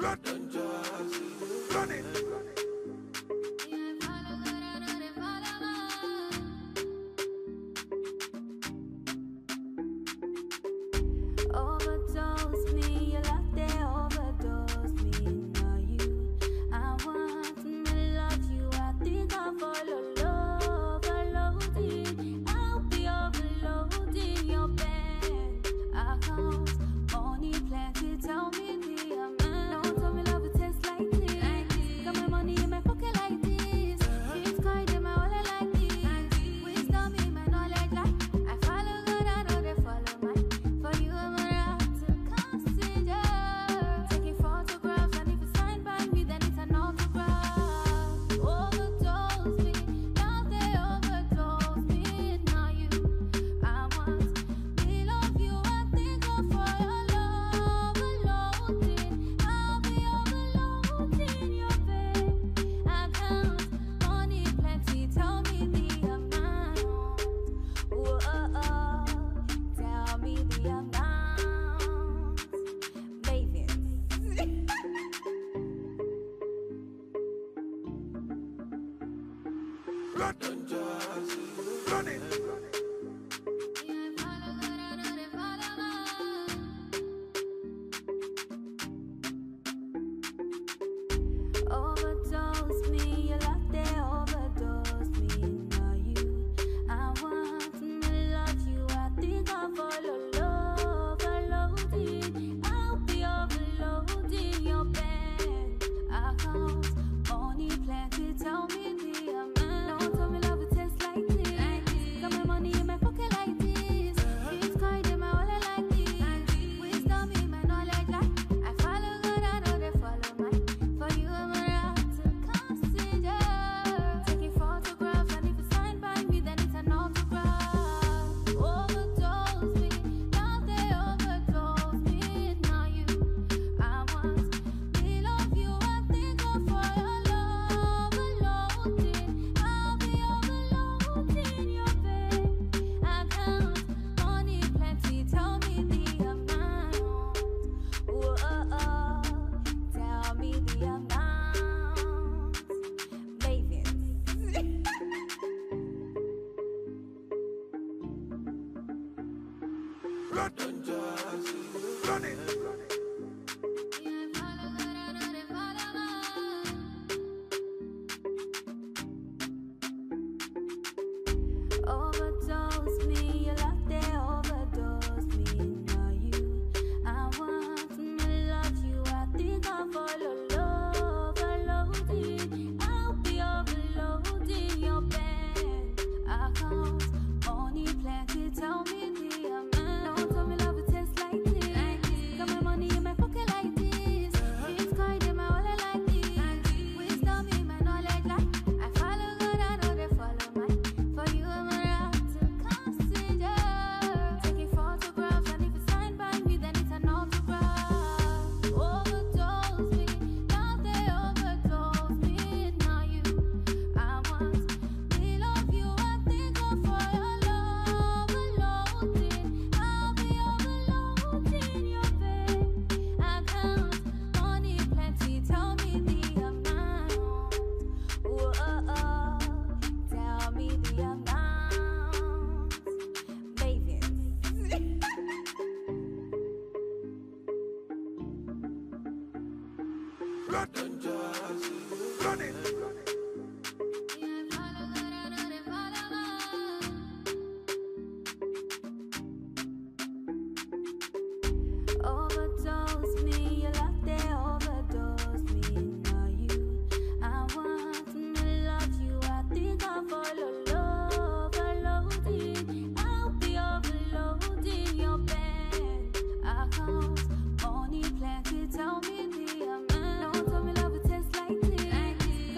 Run it. Run it. Run it. Run it.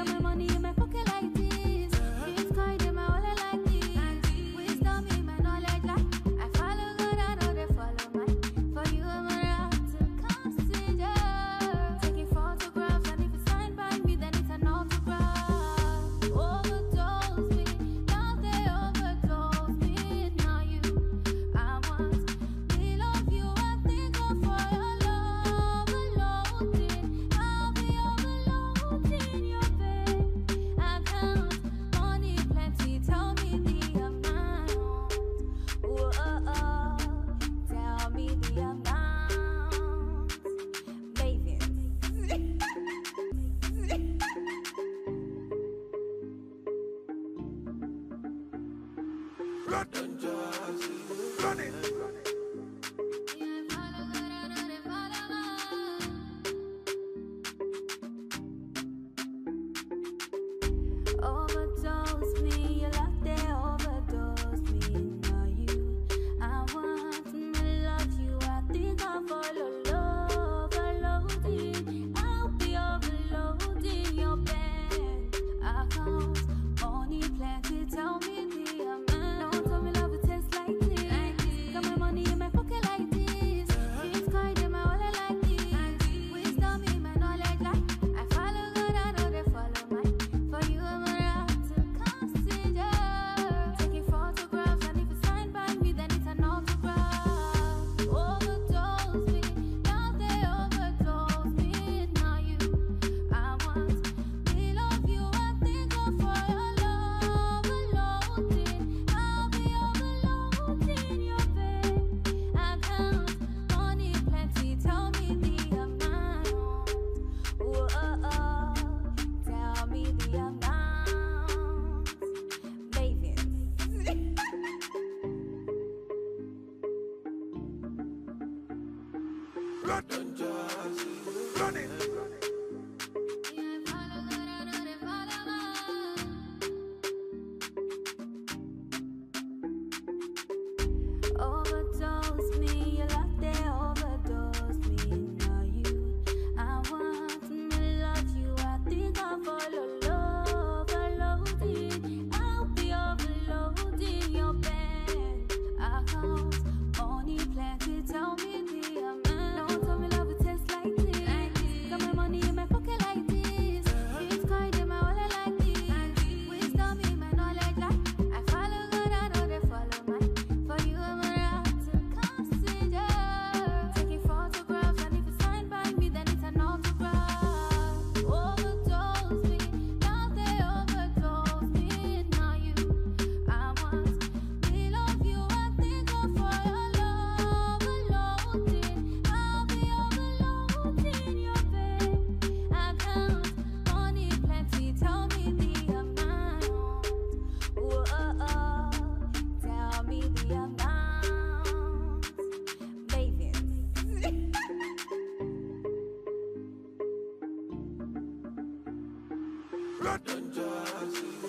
Come on. Blood and justice.